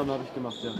Einhorn habe ich gemacht, ja.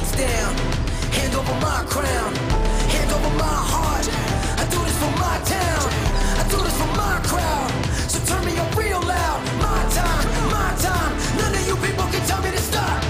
lights down. Hand over my crown, hand over my heart. I do this for my town, I do this for my crowd. So turn me up real loud. My time, none of you people can tell me to stop.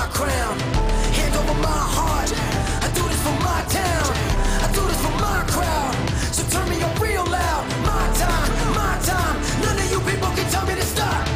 my crown, hand over my heart. I do this for my town, I do this for my crowd. So turn me up real loud. My time, none of you people can tell me to stop.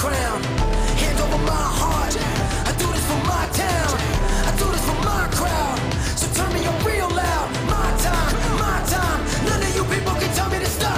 crown. Hand over my heart. I do this for my town. I do this for my crowd. So turn me up real loud. My time, my time. None of you people can tell me to stop.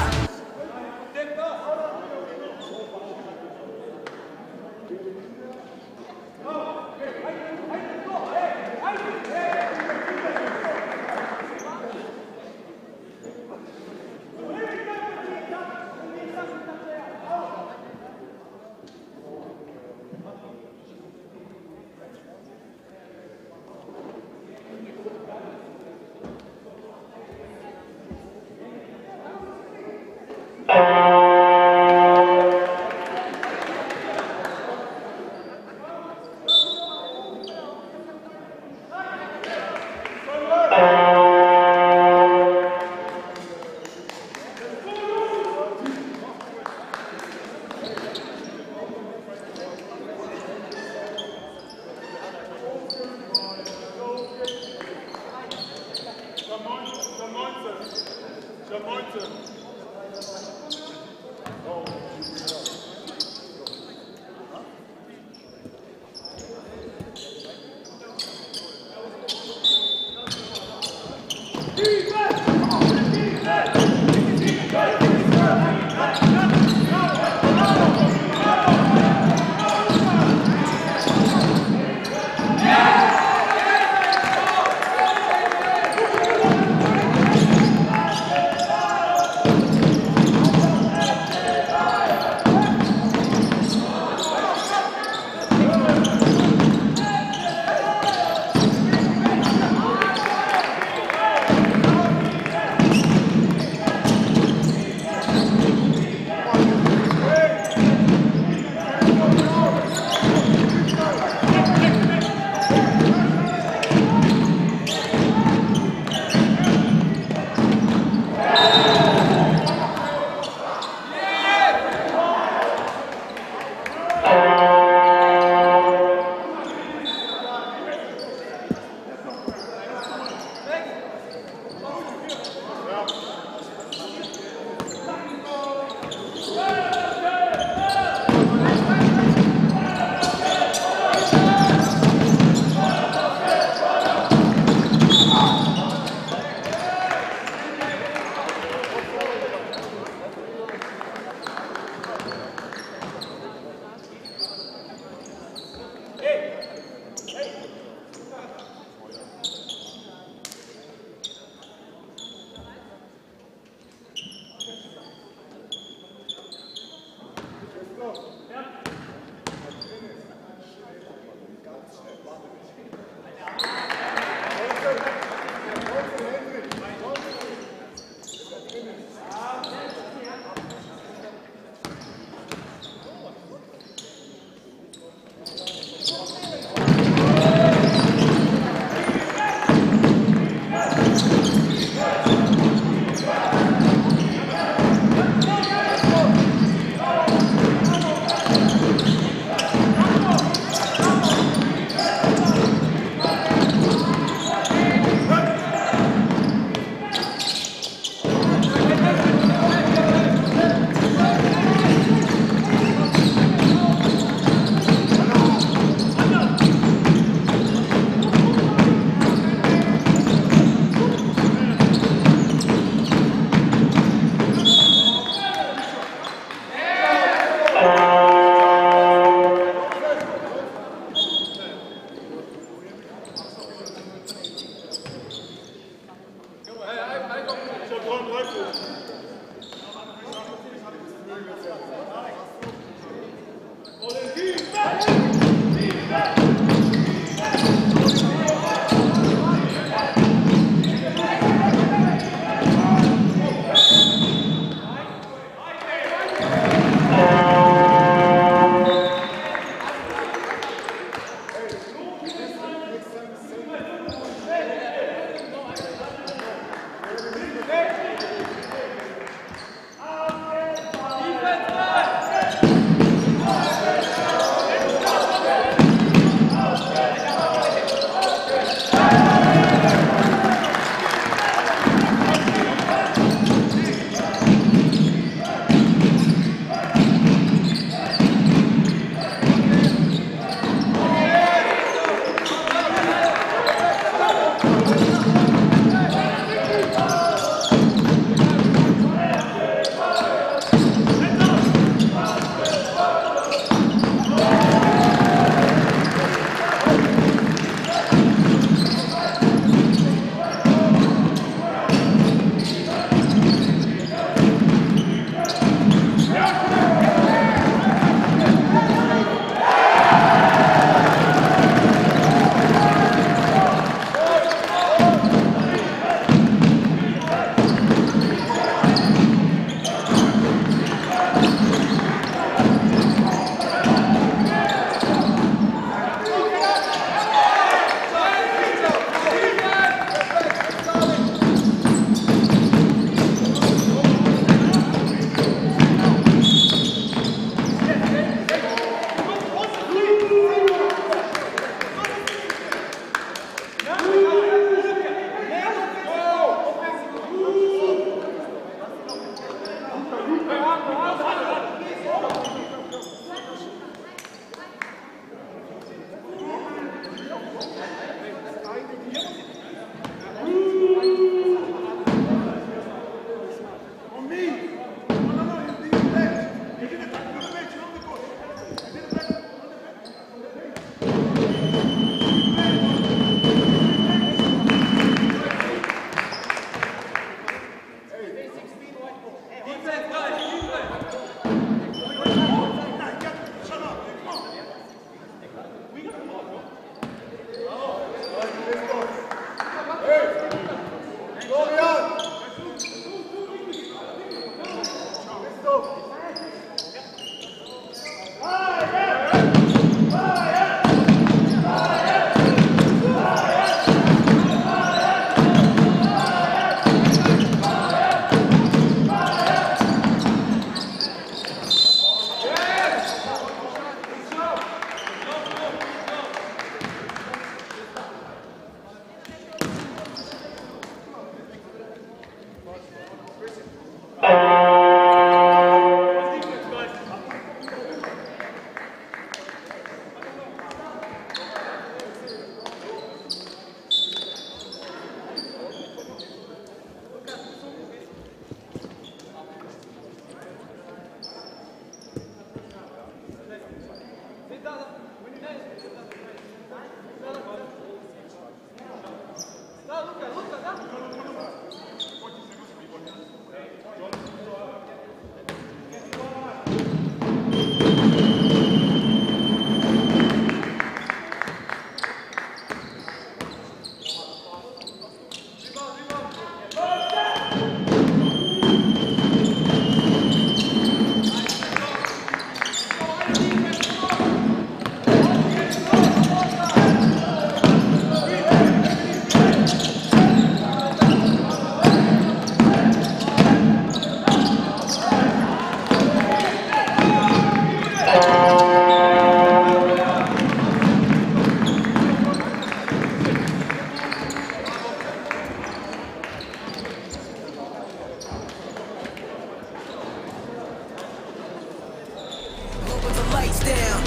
lights down.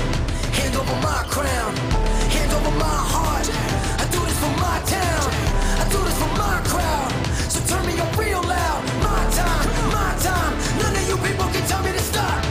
Hand over my crown, hand over my heart. I do this for my town, I do this for my crowd. So turn me up real loud. My time, none of you people can tell me to stop.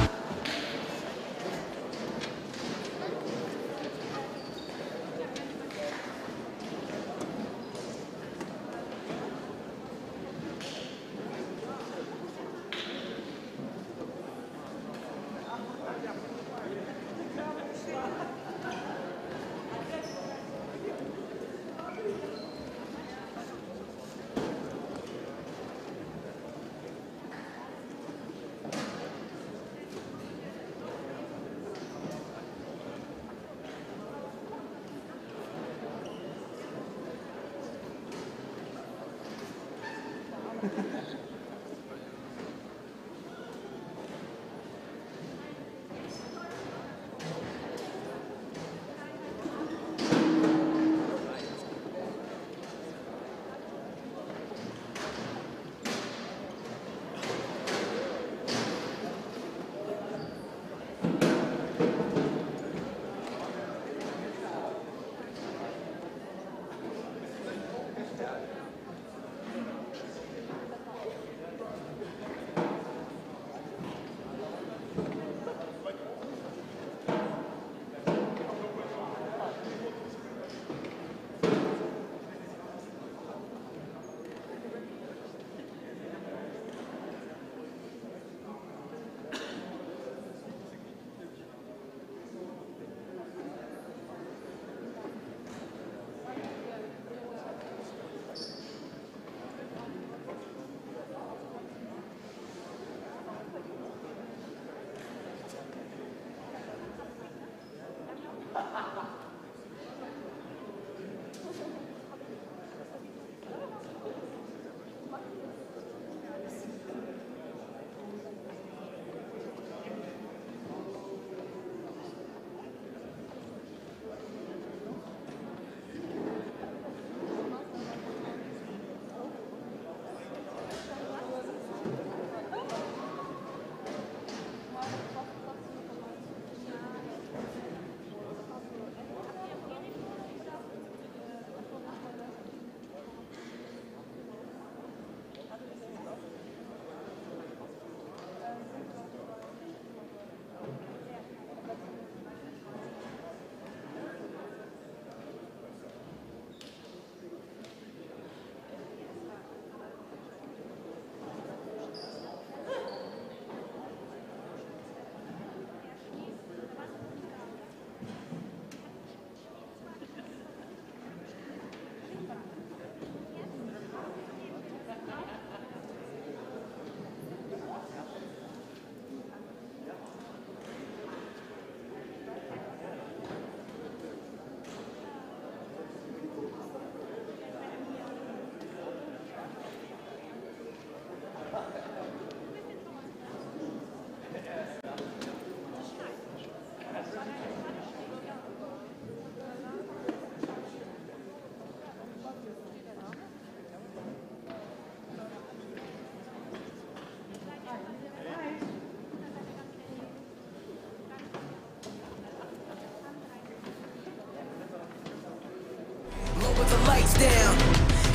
Down,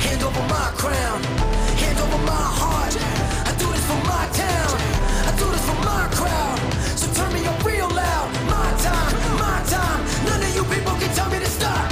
hand over my crown, hand over my heart. I do this for my town, I do this for my crowd. So turn me up real loud. My time, none of you people can tell me to stop.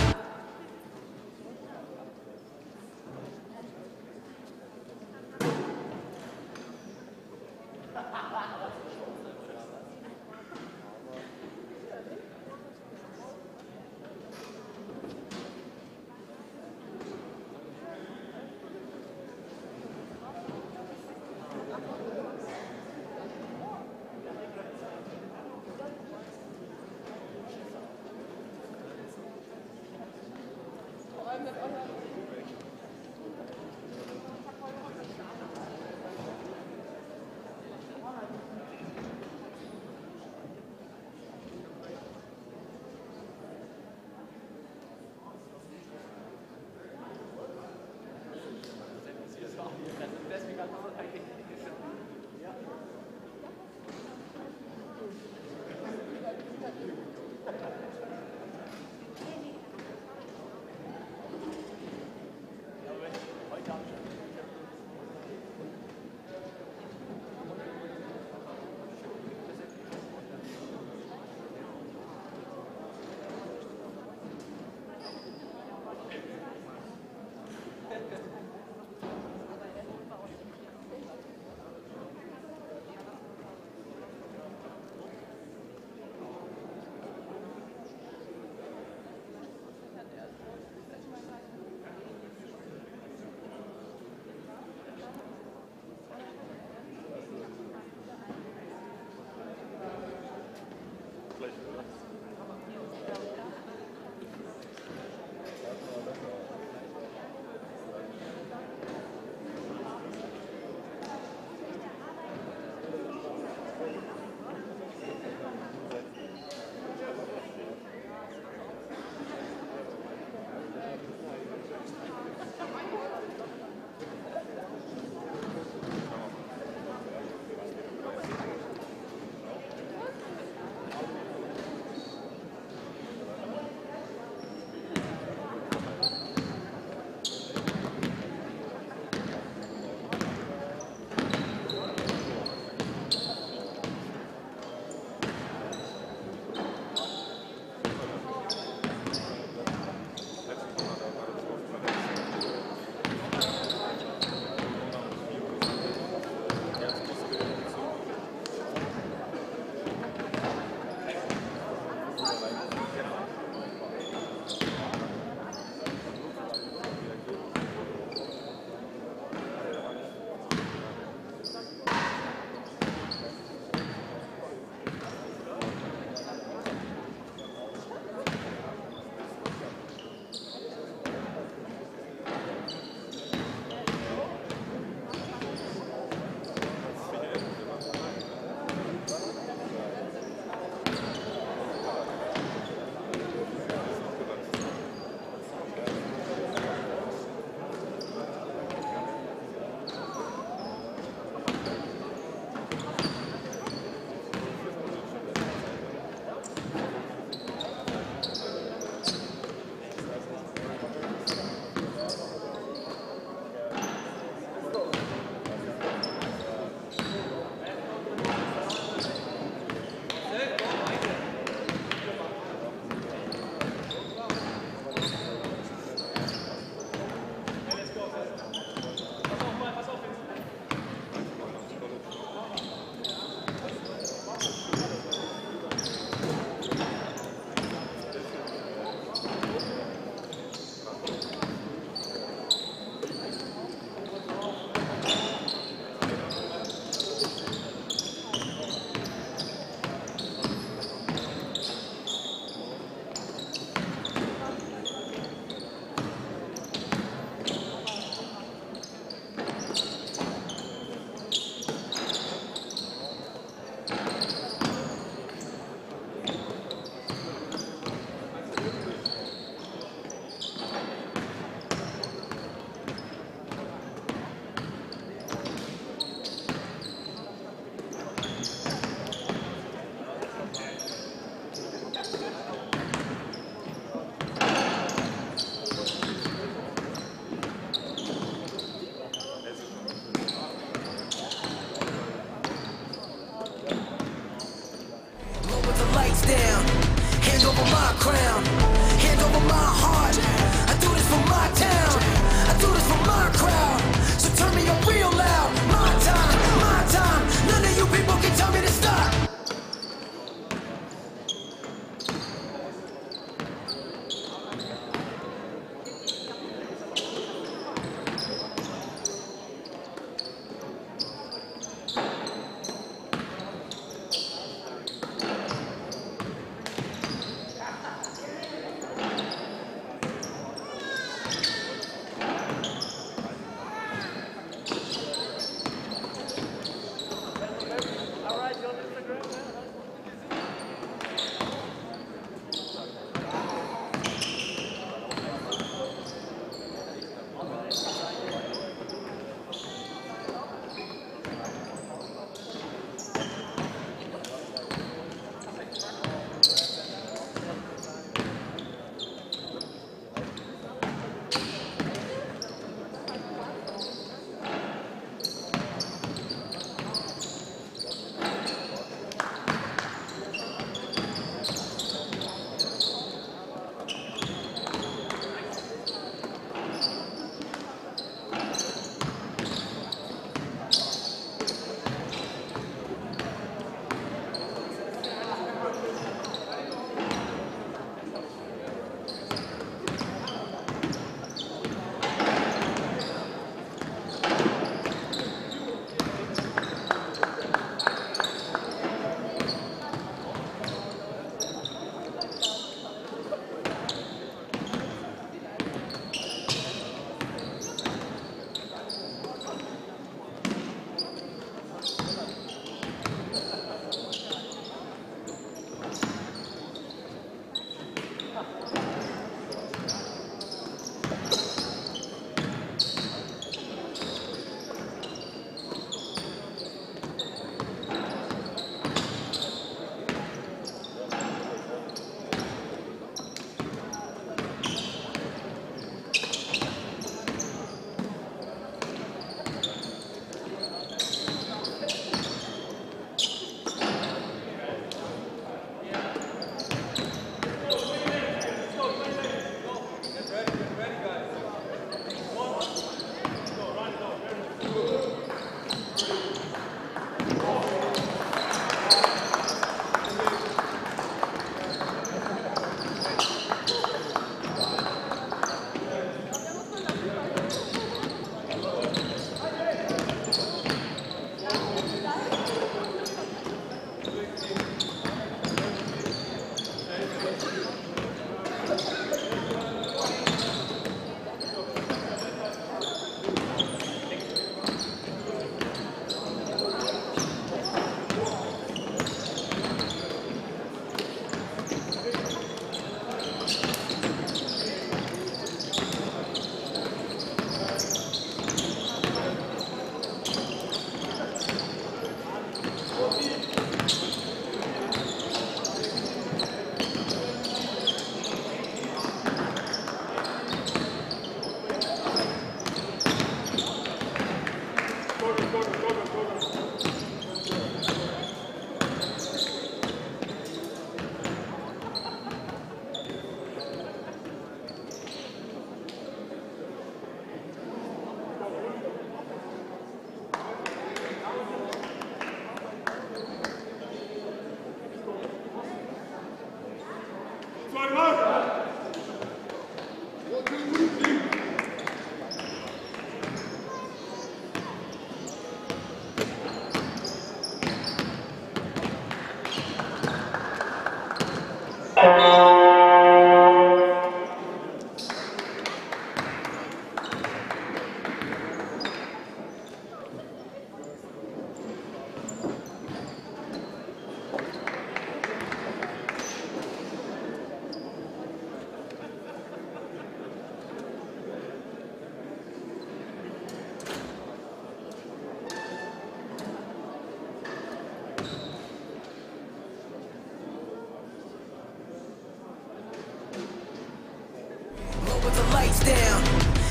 Down,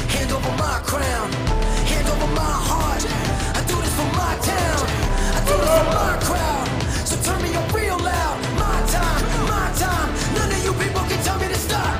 hand over my crown, hand over my heart. I do this for my town, I do this for my crowd. So turn me up real loud. My time, none of you people can tell me to stop.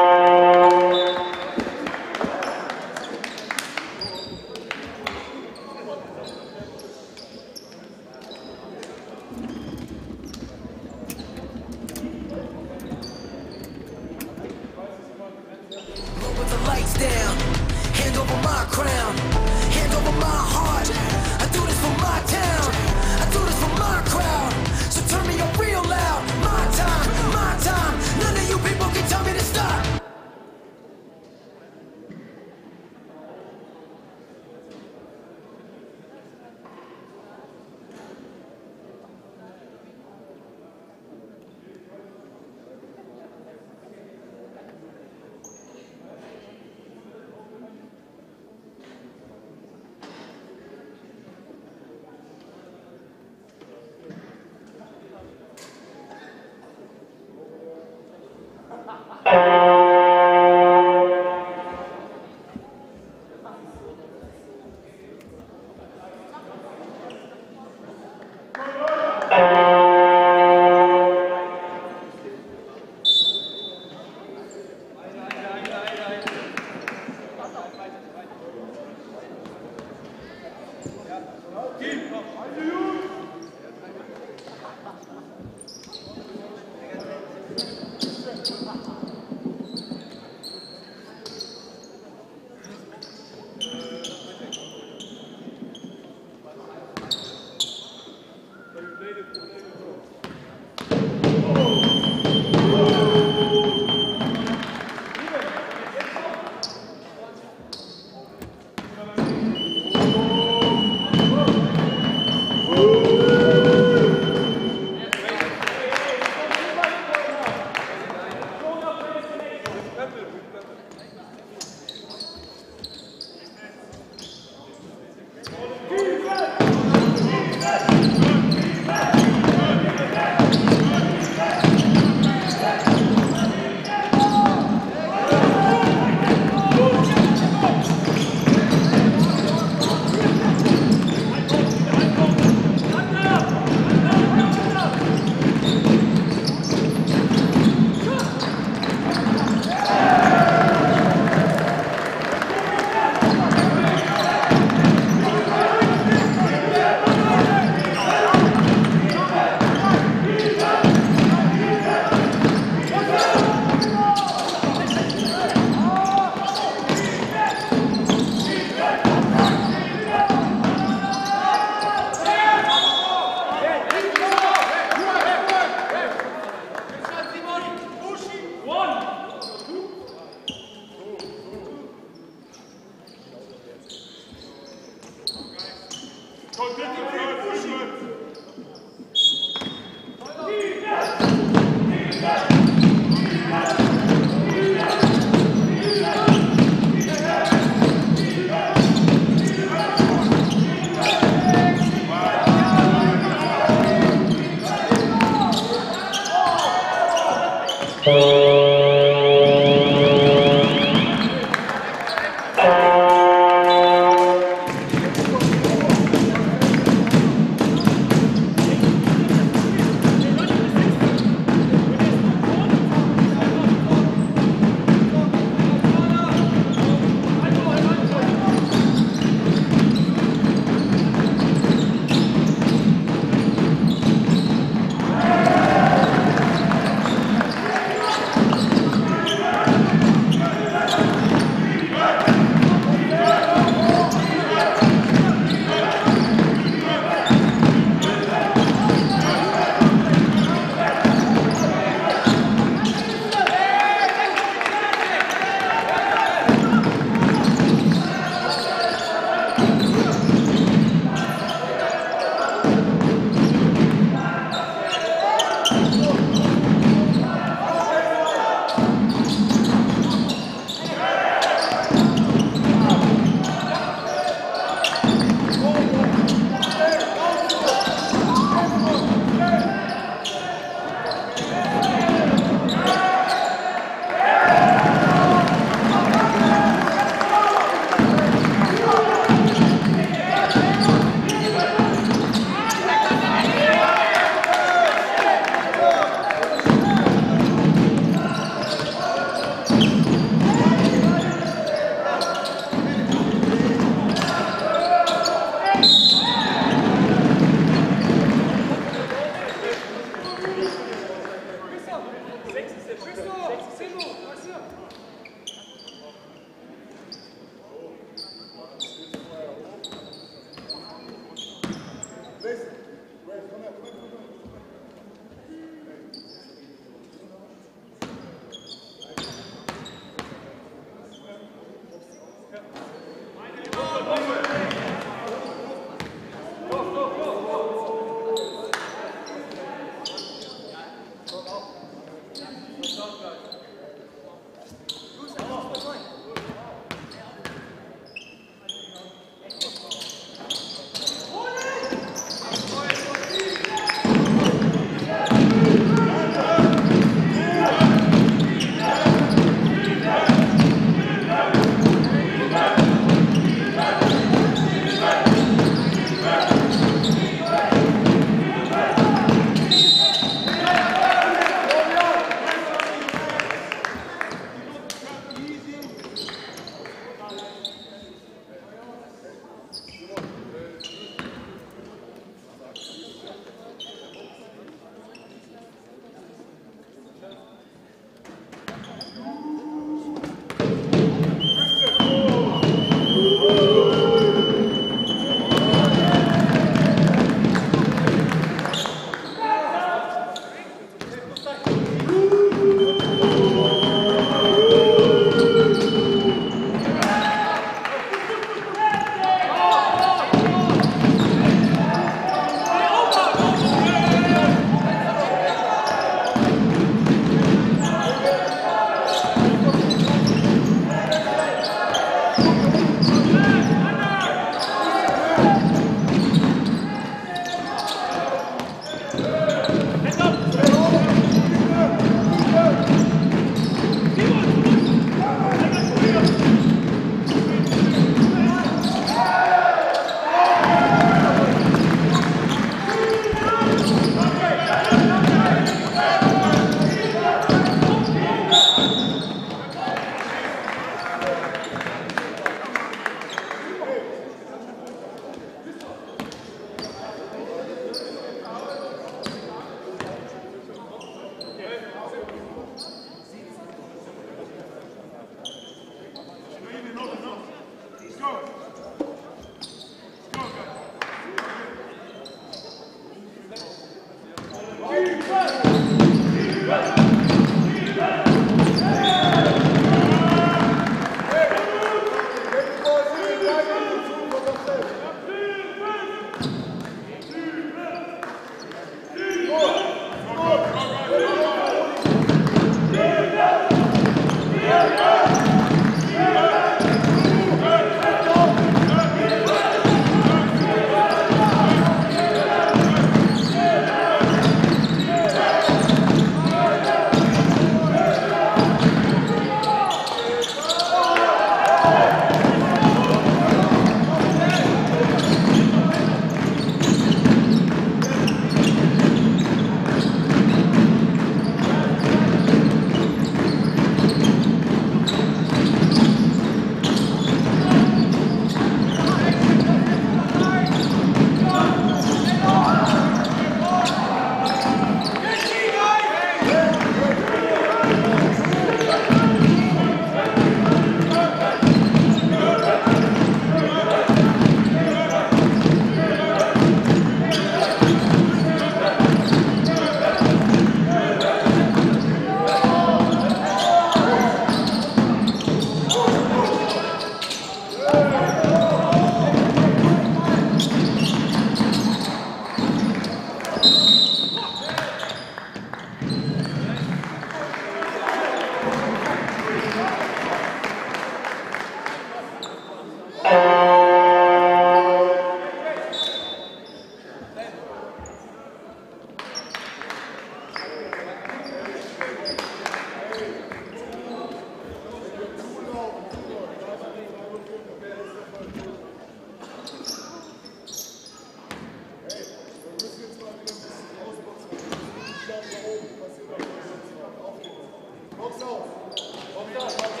Box out! Box out! Box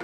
out!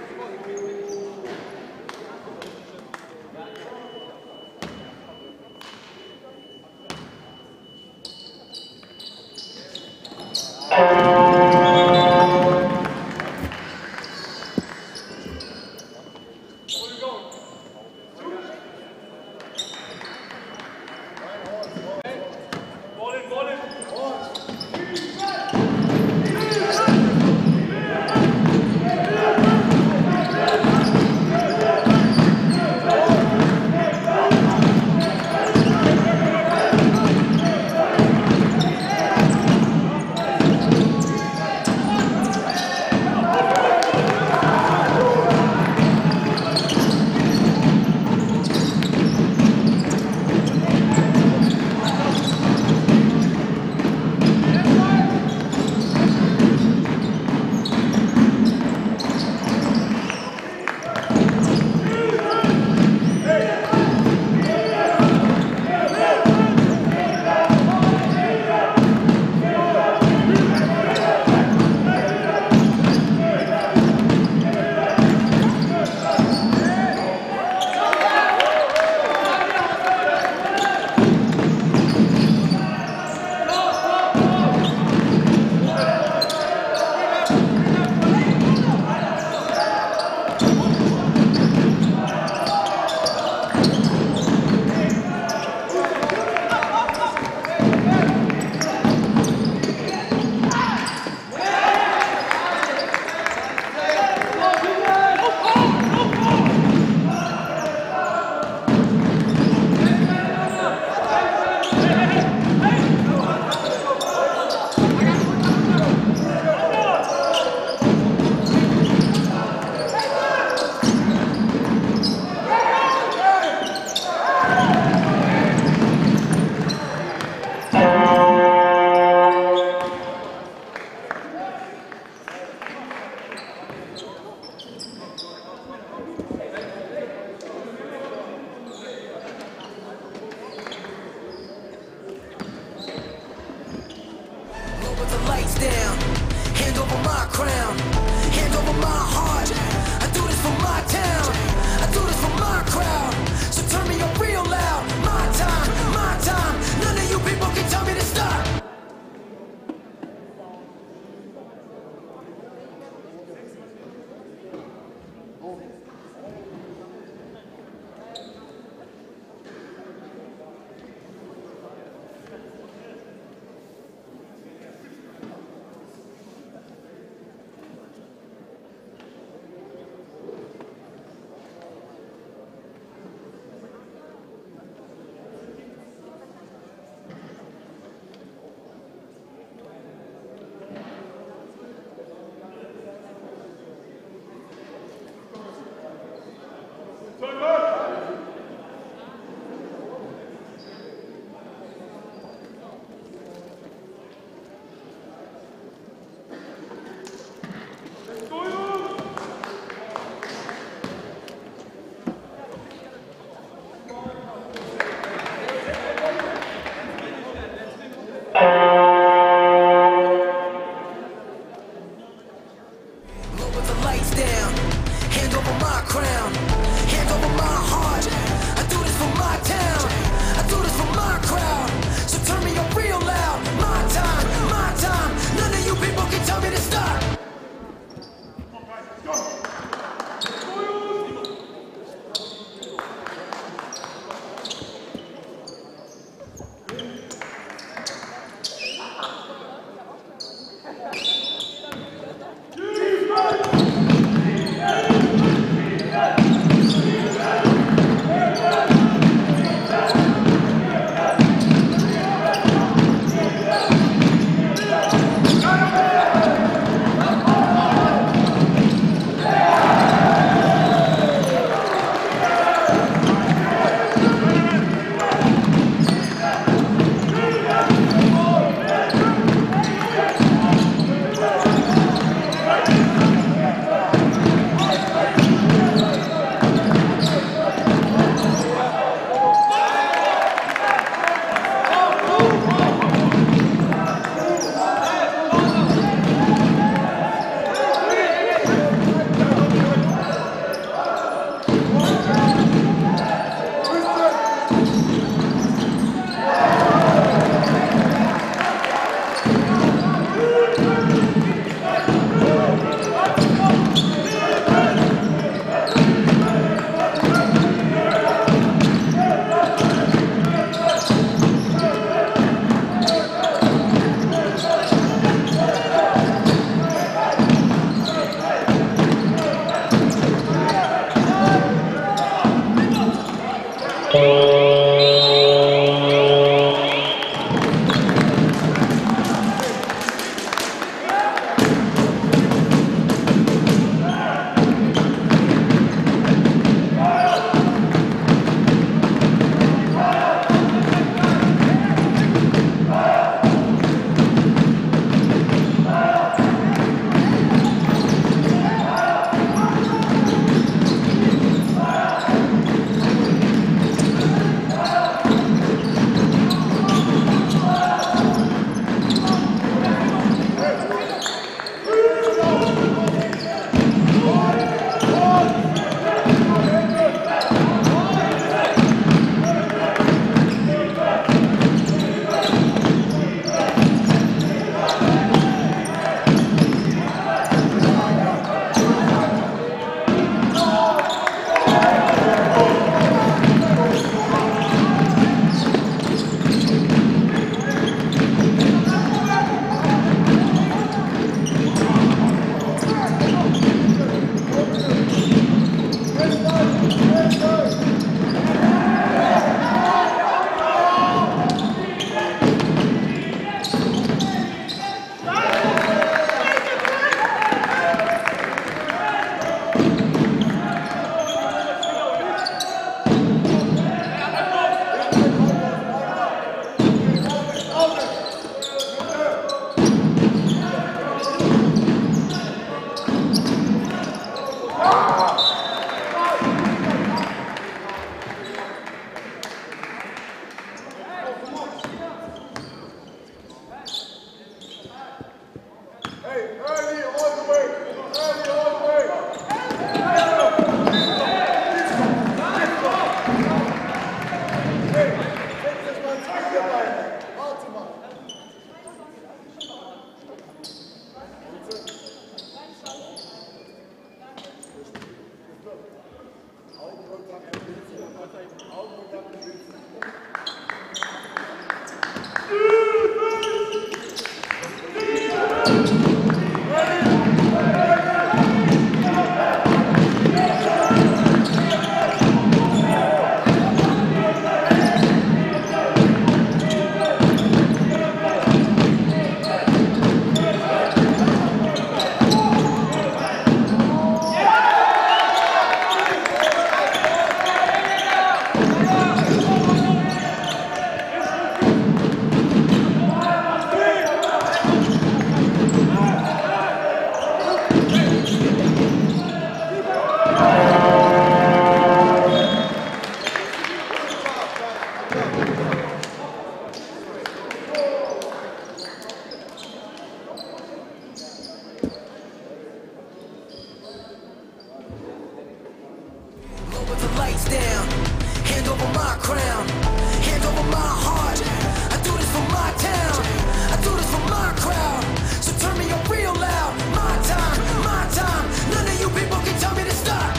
chains down. Hand over my crown, hand over my heart. I do this for my town, I do this for my crowd. So turn me up real loud. My time, none of you people can tell me to stop. crown. Hand over my heart. I do this for my town. I do this for my crowd. So turn me up real loud. My time, my time. None of you people can tell me to stop.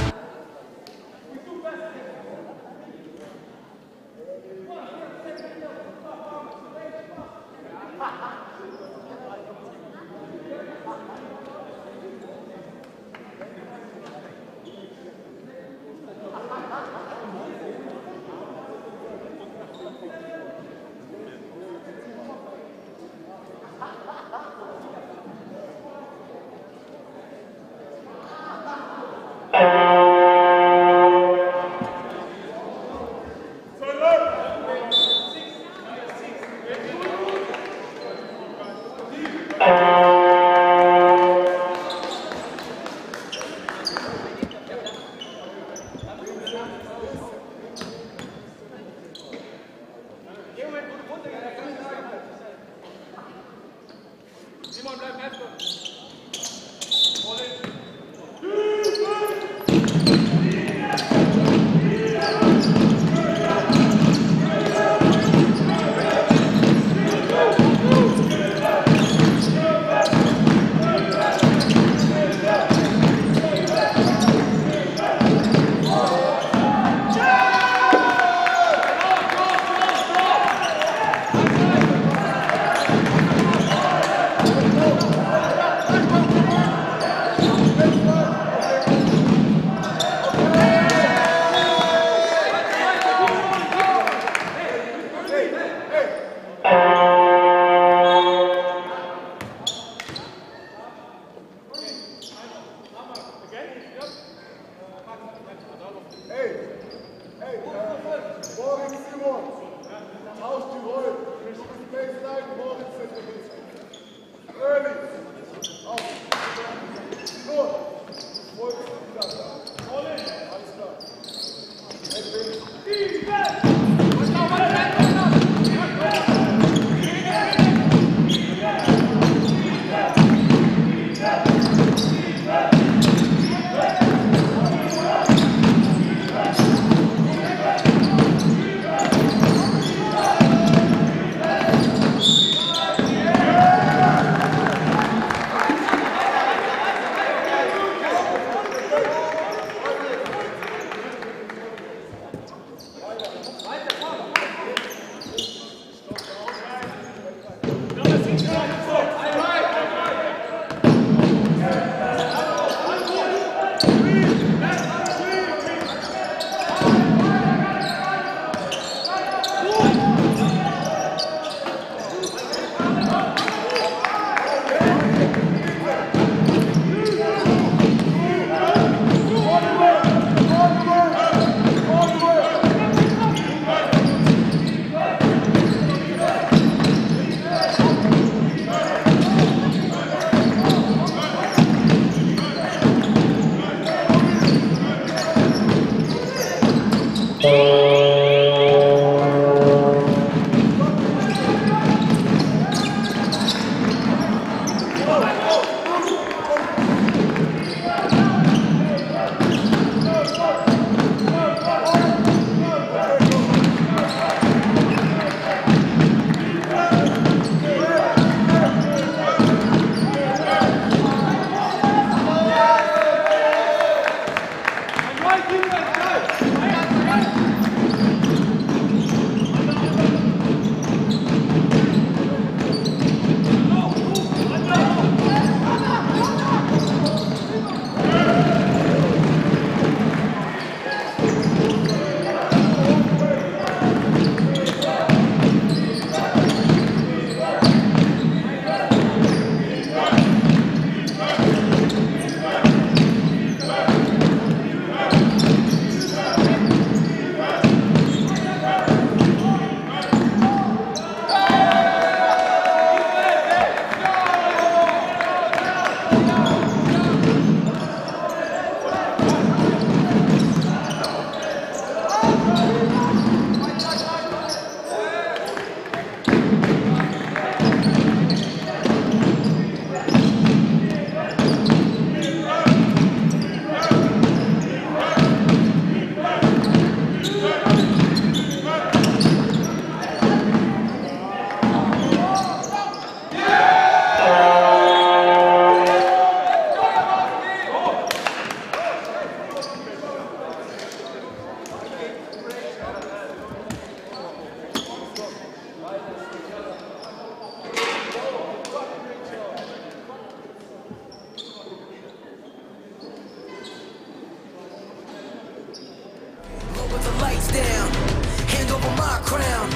hands down. Hand over my crown,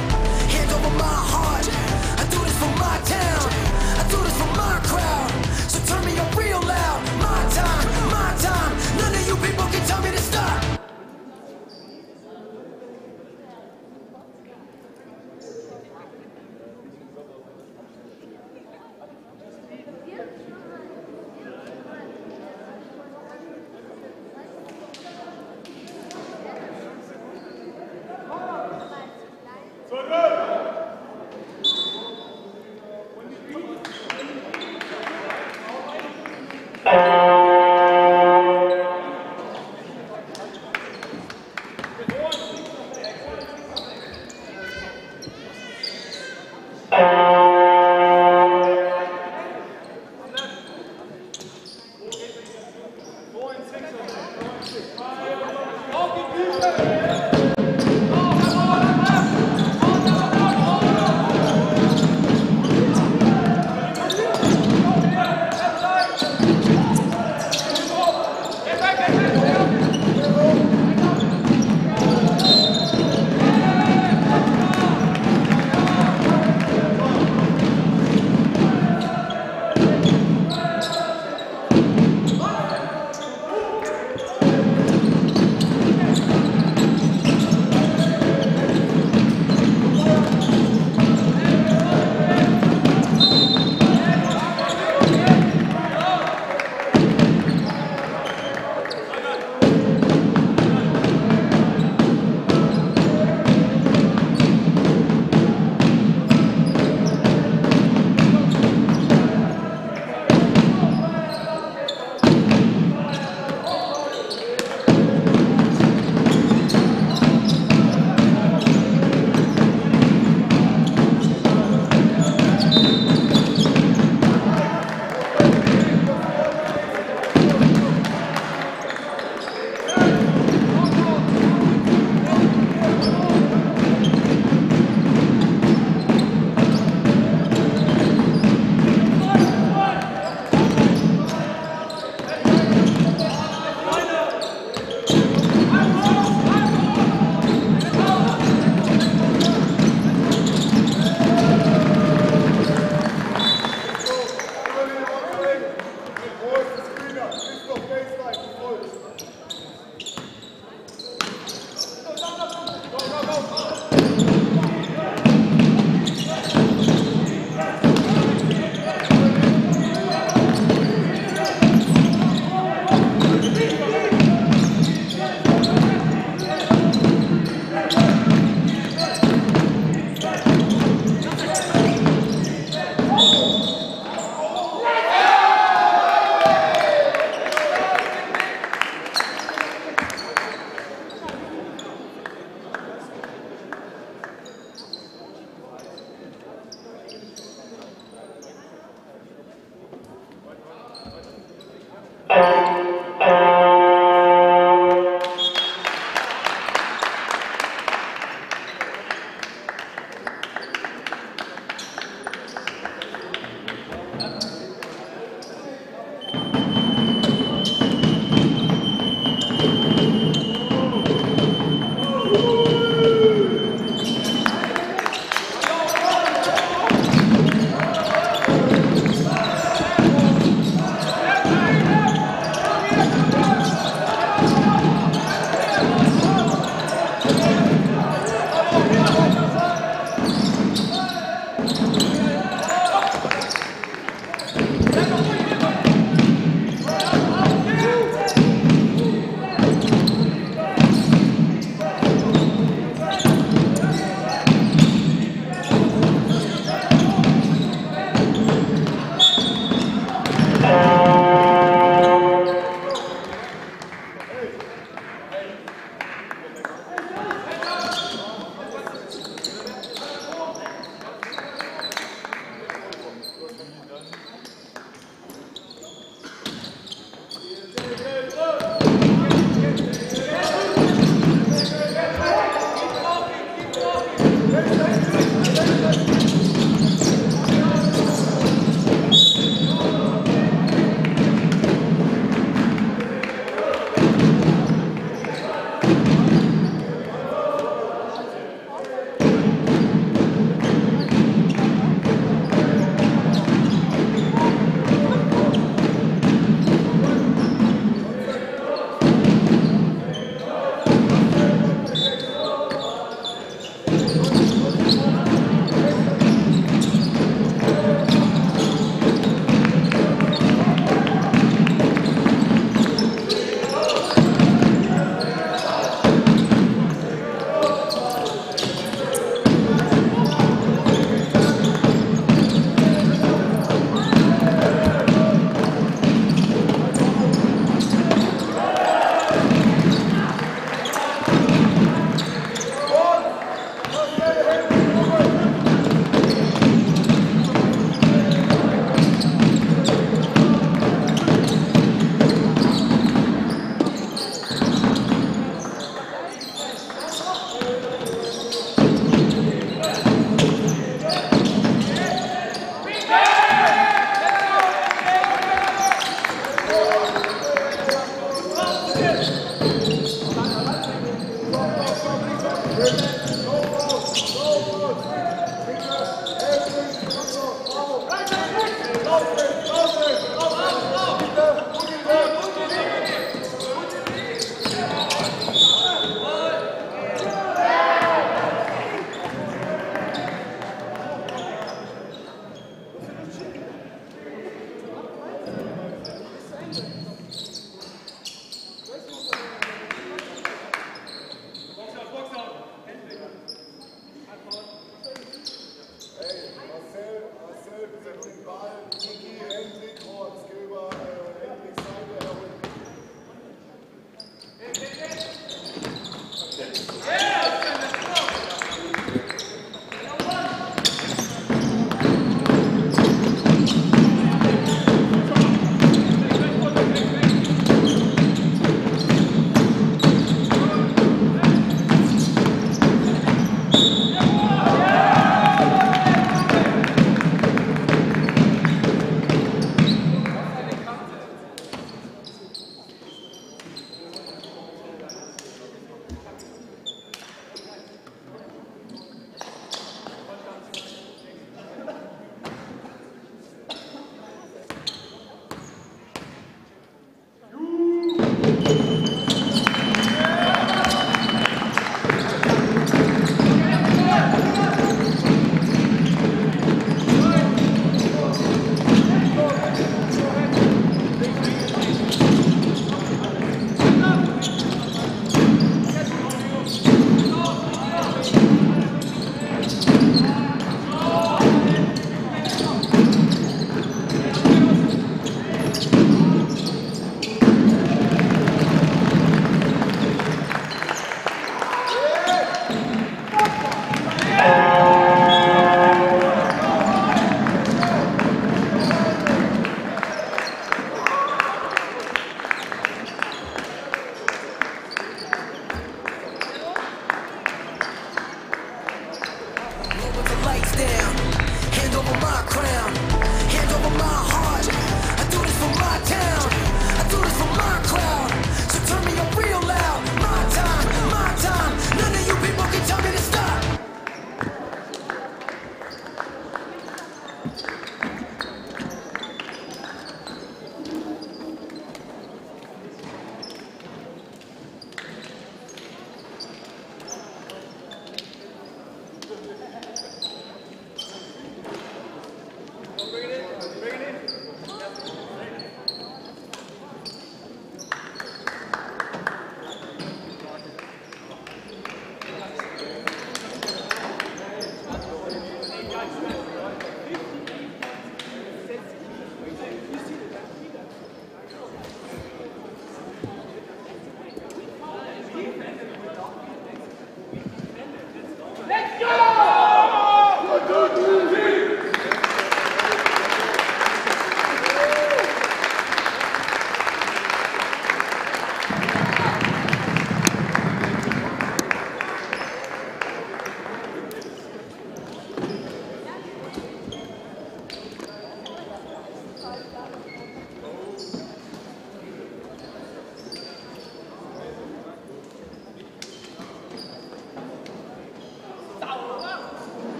hand over my heart. I do this for my town, I do this for my crowd. So turn me up real loud. My time, none of you people can tell me to stop.